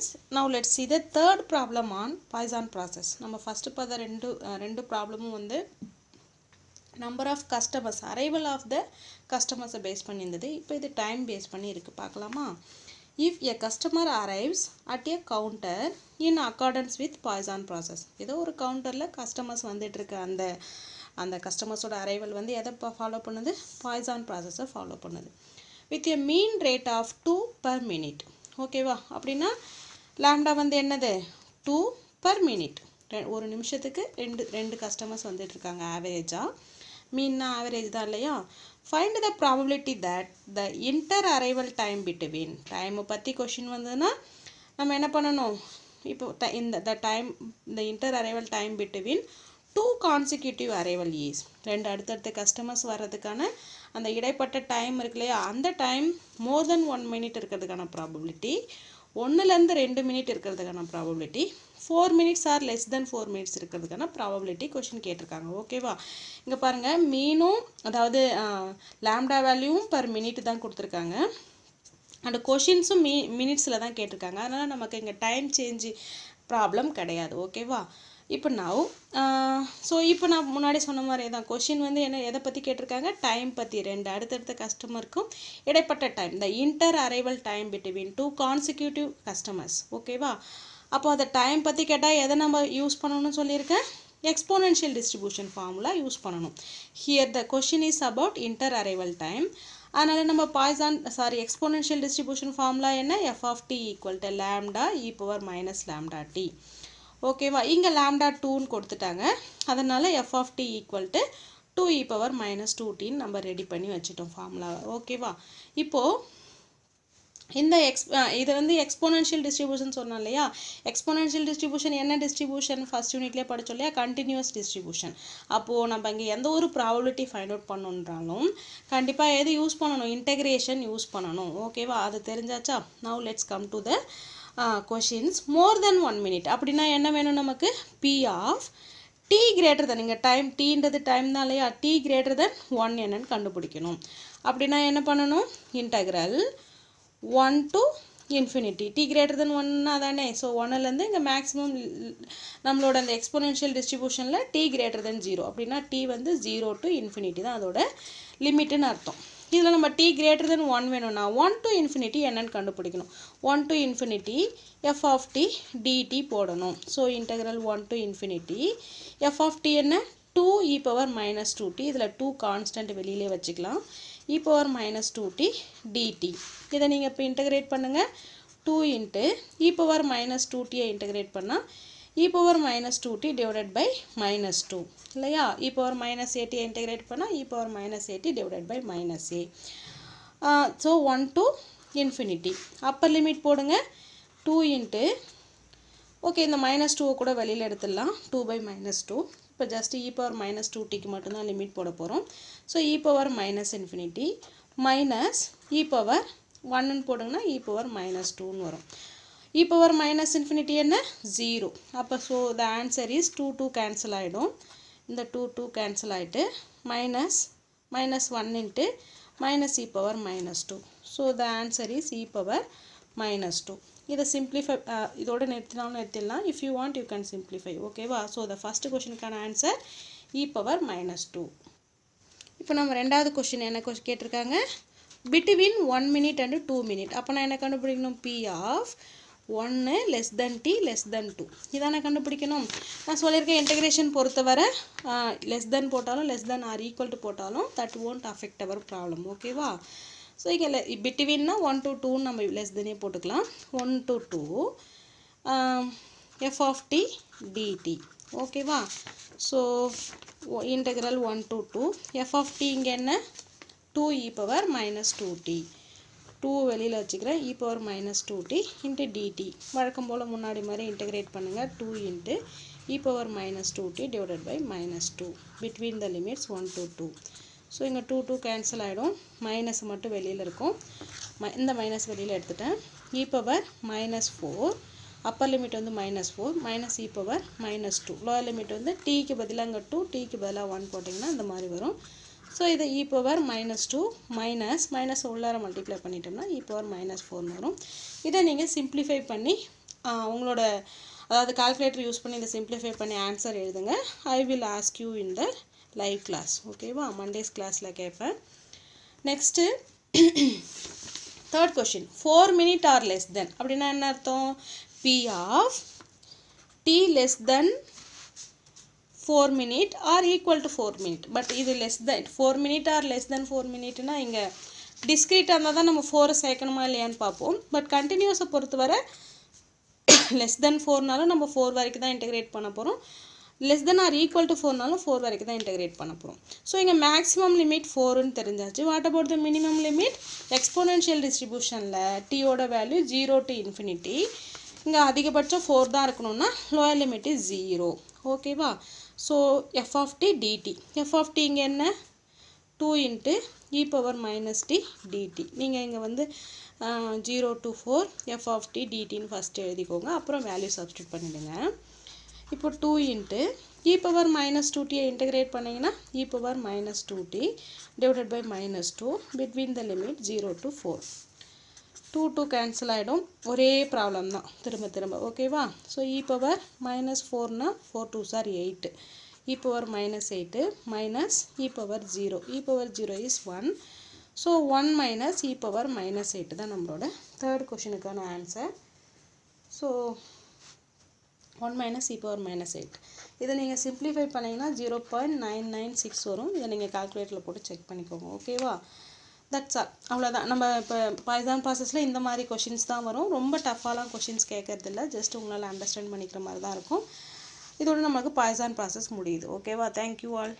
friends, now let's see the third problem on Poisson process. Now first rendu problem vande number of customers, arrival of the customers based pannindadhu. Ipo idu time based panni irukku paakalama. If a customer arrives at a counter in accordance with Poisson process, edho or counter la customers vandittirukka and the customers oda arrival vandu edha follow pannudhu, Poisson process follow pannudhu, with a mean rate of 2 per minute. Okay va appadina lambda vandu ennadhu 2 per minute. ஒரு நிமிஷத்துக்கு ரெண்டு customers வந்துட்டு இருக்காங்க ஆவரேஜா, மீன்னா average தான் இல்லையா. Find the probability that the inter arrival time between, டைமை பற்றி கொஷின் வந்ததுன்னா நம்ம என்ன பண்ணணும், இப்போ இந்த டைம் இந்த inter arrival time between two consecutive arrivals, ரெண்டு அடுத்தடுத்த கஸ்டமர்ஸ் வர்றதுக்கான அந்த இடைப்பட்ட டைம் இருக்கு இல்லையா, அந்த டைம் மோர் தென் 1 minute இருக்கிறதுக்கான ப்ராபபிலிட்டி, 1ல இருந்து 2 மினிட் இருக்கிறதுக்கான probability, 4 minutes or less than 4 minutes இருக்கிறதுக்கான ப்ராபபிலிட்டி கொஷின் கேட்டிருக்காங்க. ஓகேவா, இங்கே பாருங்கள் மீனும் அதாவது லாம்டா வேல்யூவும் பர் மினிட் தான் கொடுத்துருக்காங்க, அந்த கொஷின்ஸும் மினிட்ஸில் தான் கேட்டிருக்காங்க, அதனால் நமக்கு இங்கே டைம் சேஞ்சு ப்ராப்ளம் கிடையாது. ஓகேவா, இப்போ நான் இப்போ நான் முன்னாடி சொன்ன மாதிரி தான் கொஷின் என்ன எதை பற்றி கேட்டிருக்காங்க, டைம் பற்றி, ரெண்டு அடுத்தடுத்த கஸ்டமருக்கும் இடைப்பட்ட time the inter arrival time between two consecutive customers. ஓகேவா, அப்போ அந்த டைம் பற்றி கேட்டால் எதை நம்ம யூஸ் பண்ணணும்னு சொல்லியிருக்கேன், எக்ஸ்போனென்ஷியல் டிஸ்ட்ரிபியூஷன் ஃபார்முலா யூஸ் பண்ணணும். Here the question is about inter arrival time, அதனால் நம்ம எக்ஸ்போனென்ஷியல் டிஸ்ட்ரிபியூஷன் ஃபார்முலா என்ன, f(t = λ e⁻ λt. ஓகேவா, இங்கே லாம்டா 2ன்னு கொடுத்துட்டாங்க, அதனால் f(t = 2e⁻2tன்னு நம்ம ரெடி பண்ணி வச்சுட்டோம் ஃபார்முலாவை. ஓகேவா, இப்போது இந்த இது எக்ஸ்போனென்ஷியல் டிஸ்ட்ரிபியூஷன் சொன்னோம் இல்லையா, எக்ஸ்போனென்ஷியல் டிஸ்ட்ரிபியூஷன் என்ன டிஸ்ட்ரிபியூஷன், ஃபர்ஸ்ட் யூனிட்லேயே படித்தோம் இல்லையா, கண்டினியூஸ் டிஸ்ட்ரிபியூஷன். அப்போது நம்ம இங்கே எந்த ஒரு ப்ராபபிலிட்டி ஃபைண்ட் அவுட் பண்ணணுன்றாலும் கண்டிப்பாக எது யூஸ் பண்ணணும், இன்டெகிரேஷன் யூஸ் பண்ணணும். ஓகேவா, அது தெரிஞ்சாச்சா. Now let's come to the questions. more than 1 minute அப்படின்னா என்ன வேணும் நமக்கு, p of t greater than, இங்கே டைம் டீன்றது டைம் தான் இல்லையா, t greater than 1 என்னன்னு கண்டுபிடிக்கணும். அப்படின்னா என்ன பண்ணணும், integral 1 to infinity, t greater than 1 தானே, ஸோ 1லேருந்து இங்கே மேக்ஸிமம் நம்மளோட அந்த எக்ஸ்போனென்ஷியல் டிஸ்ட்ரிபியூஷனில் t greater than 0 அப்படின்னா t 0 to infinity தான் அதோட லிமிட்டுன்னு அர்த்தம். இதில் நம்ம t greater than 1 வேணும்னா 1 to infinity என்னன்னு கண்டுபிடிக்கணும். 1 to infinity f(t / dt போடணும். So integral 1 to infinity f(t என்ன, 2e⁻2t, இதில் 2 கான்ஸ்டன்ட் வெளியிலே வச்சுக்கலாம், e⁻2t dt. இதை நீங்கள் இப்போ இன்டெகிரேட் பண்ணுங்கள், 2 e⁻2t இன்டெகிரேட் பண்ணால் e⁻2t / -2 இல்லையா, e⁻8 இன்டெகிரேட் பண்ணால் e⁻8 / -a. So 1 to infinity upper limit போடுங்க, 2 ஓகே இந்த -2 கூட வெளியில் எடுத்துடலாம், 2 / -2. இப்போ ஜஸ்ட் e⁻2tக்கு மட்டும்தான் லிமிட் போட போகிறோம். ஸோ e⁻-infinity -e⁻1 போடுங்கன்னா e⁻-2 வரும். e⁻-infinity என்ன, 0. அப்போ so the answer is 2 cancel ஆகிடும், இந்த 2 கேன்சல் ஆகிட்டு -1 into -e⁻-2. So the answer is e⁻-2. இதை சிம்ப்ளிஃபை, இதோட நிறுத்திடலாம், if you want you can simplify. ஓகேவா, ஸோ த ஃபர்ஸ்ட் கொஷனுக்கான ஆன்சர் e⁻-2. இப்போ நம்ம ரெண்டாவது கொஷின் என்ன கேட்டிருக்காங்க, between 1 minute and 2 minute அப்போ நான் என்ன கண்டுபிடிக்கணும், p of 1 t <2 இதான கண்டுபிடிக்கணும். நான் சொல்லியிருக்கேன் இன்டெகிரேஷன் பொறுத்தவரை லெஸ் தென் போட்டாலும் less than or equal to போட்டாலும் that won't affect our problem. ஓகேவா, ஸோ இங்கே பிட்வீன்னா 1 to 2 நம்ம லெஸ் தென்னே போட்டுக்கலாம், 1 to 2 f(t / dt. ஓகேவா, ஸோ இன்டெக்ரல் 1 to 2 f(t இங்கே என்ன, 2e⁻-2t, 2 வெளியில் வச்சுக்கிறேன், e⁻-2t இன்ட்டு dt வழக்கம் போல் முன்னாடி மாதிரி இன்டெகிரேட் பண்ணுங்கள், 2 e⁻-2t / -2 between the limits 1 to 2. So இங்கே 2 கேன்சல் ஆகிடும், மைனஸ் மட்டும் வெளியில் இருக்கும், இந்த மைனஸ் வெளியில் எடுத்துட்டேன், e⁻-4 upper limit -4 -e⁻-2 lower limit tக்கு பதிலாக அங்கே 2 tக்கு பதிலாக 1 போட்டிங்கன்னா இந்த மாதிரி வரும். ஸோ இதை e⁻-2 மைனஸ் உள்ளார மல்டிப்ளை பண்ணிட்டோம்னா e⁻-4 வரும். இதை நீங்கள் சிம்ப்ளிஃபை பண்ணி உங்களோட அதாவது கால்குலேட்டர் யூஸ் பண்ணி இந்த சிம்பிளிஃபை பண்ணி ஆன்சர் எழுதுங்க. I will ask you in the live class. ஓகேவா, Monday's classல கேட்பேன். Next third question, 4 minute or less than அப்படினா என்ன அர்த்தம்? P of t less than 4 minute or equal to 4 minute. But இது less than 4 minute or less than 4 minute னா இங்க discrete ஆனா தான் நம்ம 4 சேக்கணுமா இல்லையான்னு பாப்போம். பட் கண்டினியூஸா பொறுத்து வர less than 4 நாலும் நம்ம 4 வரைக்கும் தான் இன்டிகிரேட் பண்ண போறோம். less than or equal to 4 நாலும் 4 வரைக்கும் தான் இன்டிகிரேட் பண்ண போறோம். சோ இங்க maximum limit 4 ன்னு தெரிஞ்சாச்சு. what about the minimum limit? exponential distributionல t ஓட வேல்யூ 0 to infinity. இங்க அதிகபட்சம் 4 தான் இருக்கணும்னா lower limit is 0. ஓகேவா? So f of t dt. f of t இங்க என்ன? 2 into e power minus t dt. நீங்க இங்க வந்து 0 to 4 f of t dt ன்னு ஃபர்ஸ்ட் எழுதிக்கோங்க. அப்புறம் வேல்யூ சப்ஸ்டிட்யூட் பண்ணிடுங்க. இப்போ 2 into e power minus 2t integrate பண்ணீங்கன்னா e power minus 2t divided by minus 2 between the limit 0 to 4. 2 to cancel ஆயிடும். ஒரே ப்ராப்ளம் தான் திரும்ப திரும்ப. ஓகேவா? ஸோ e power minus 4 னா 4 2s are 8. e power minus 8 minus e power 0. e power 0 is 1. So 1 minus e power minus 8 தான் நம்மளோட third questionக்கான answer. So 1 minus e power minus 8. இது நீங்கள் simplify பண்ணீங்கன்னா 0.996 வரும். இதை நீங்கள் கால்குலேட்டரில் போட்டு செக் பண்ணிக்கோங்க. ஓகேவா? That's all. அவ்வளோதான். நம்ம இப்போ பாய்சான் ப்ராசஸில் இந்த மாதிரி கொஷின்ஸ் தான் வரும். ரொம்ப டஃப்பாலாம் கொஷின்ஸ் கேட்கறதில்ல. ஜஸ்ட் உங்களால் அண்டர்ஸ்டாண்ட் பண்ணிக்கிற மாதிரி தான் இருக்கும். இதோட நமக்கு பாய்சான் ப்ராசஸ் முடியுது. ஓகேவா? Thank you all.